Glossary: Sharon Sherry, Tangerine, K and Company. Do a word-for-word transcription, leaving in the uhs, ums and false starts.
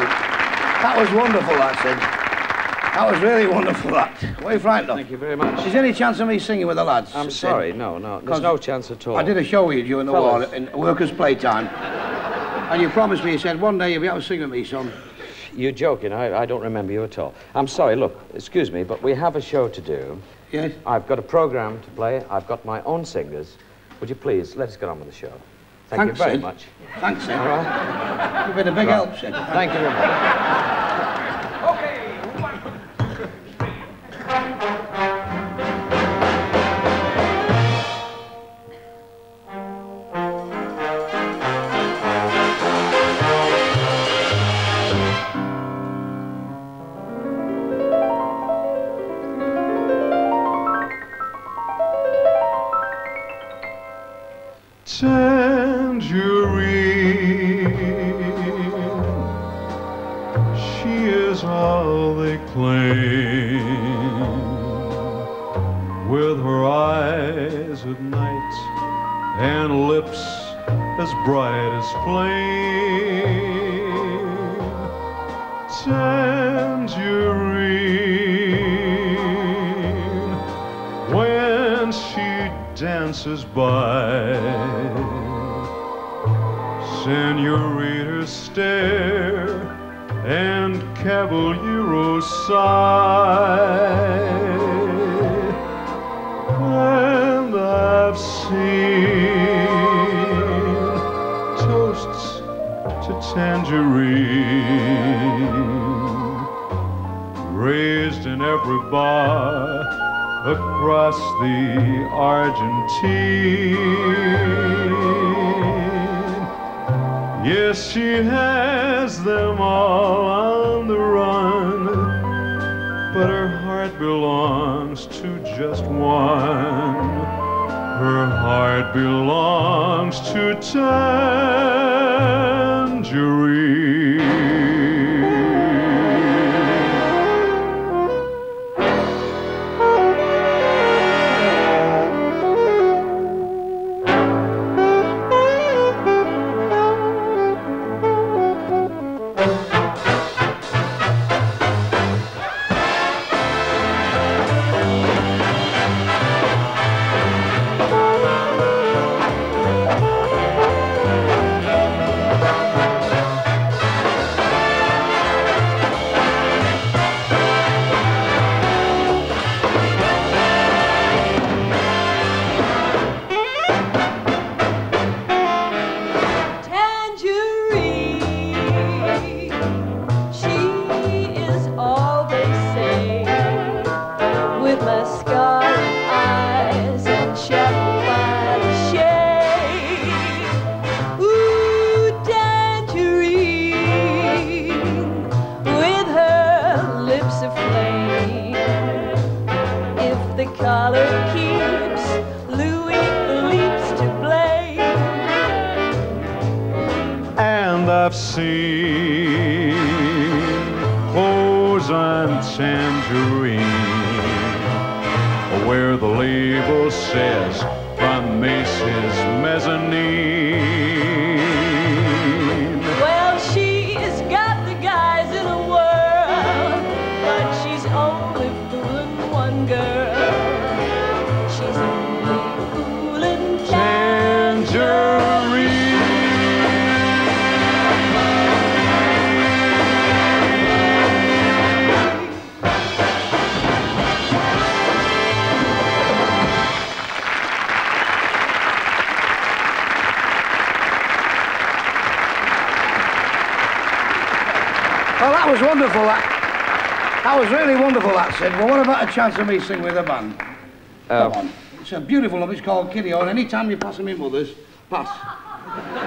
That was wonderful, that, Sid. That was really wonderful, that. Way frightened of. Thank you very much. Is there any chance of me singing with the lads? I'm Sid? sorry, no, no. There's no chance at all. I did a show with you during the Fellas. war in workers' playtime. And you promised me, you said, one day you'll be able to sing with me, son. You're joking. I, I don't remember you at all. I'm sorry, look, excuse me, but we have a show to do. Yes? I've got a programme to play. I've got my own singers. Would you please let us get on with the show? Thank Thanks, you very Sid. much. Thanks, Sid. All right? You've been a big right. help, Sid. Thank you very much. Tangerine, she is all they claim. With her eyes at night and lips as bright as flame. Tangerine, when she dances by, señoritas stare and caballeros sigh. And I've seen toasts to tangerine raised in every bar across the Argentine. Yes, she has them all on the run, but her heart belongs to just one. Her heart belongs to Tangerine. I've seen hose on tangerine, where the label says from Macy's mezzanine. Well, she's got the guys in the world, but she's only fooling one girl. She's only fooling tangerine. Well, that was wonderful, that. That was really wonderful, that, Sid. Well, what about a chance of me singing with a band? Oh. Come on. It's a beautiful love. It's called Kitty O. And any time you pass them in, mothers, pass.